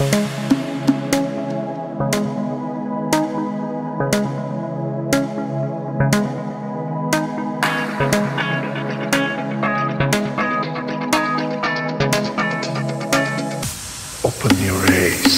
Open your eyes. Open your eyes.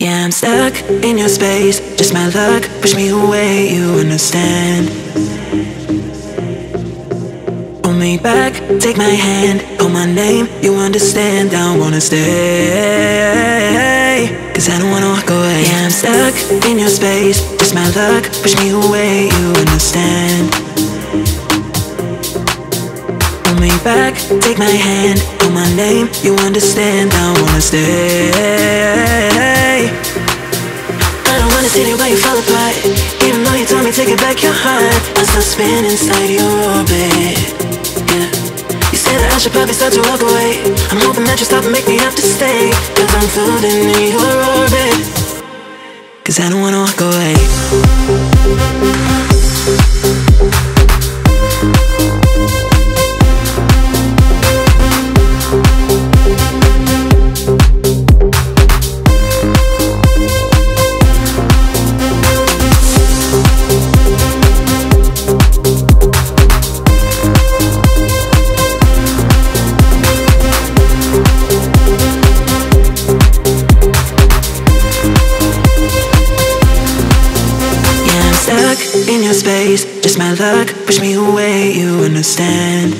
Yeah, I'm stuck in your space, just my luck, push me away, you understand. Pull me back, take my hand, call my name, you understand, I wanna stay, cause I don't wanna walk away. Yeah, I'm stuck in your space, just my luck, push me away, you understand. Pull me back, take my hand, call my name, you understand, I wanna stay. I don't wanna see the way you fall apart, even though you told me take it back your heart. I still spin inside your orbit, yeah. You said that I should probably start to walk away. I'm hoping that you stop and make me have to stay, cause I'm floating in your orbit, cause I don't wanna walk away. In your space, just my luck, push me away, you understand.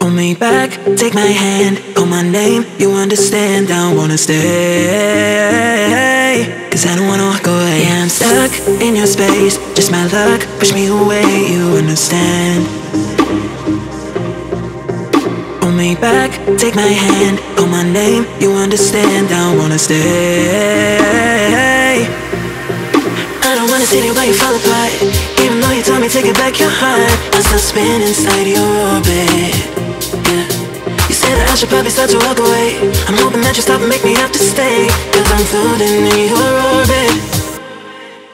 Pull me back, take my hand, call my name, you understand, I wanna stay, cause I don't wanna walk away. Yeah, I'm stuck in your space, just my luck, push me away, you understand. Pull me back, take my hand, call my name, you understand, I wanna stay. I don't wanna see the way you fall apart, even though you told me take it back your heart. I still spin inside your orbit, yeah. You said that I should probably start to walk away. I'm hoping that you stop and make me have to stay, cause I'm floating in your orbit,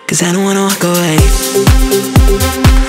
cause I don't wanna walk away.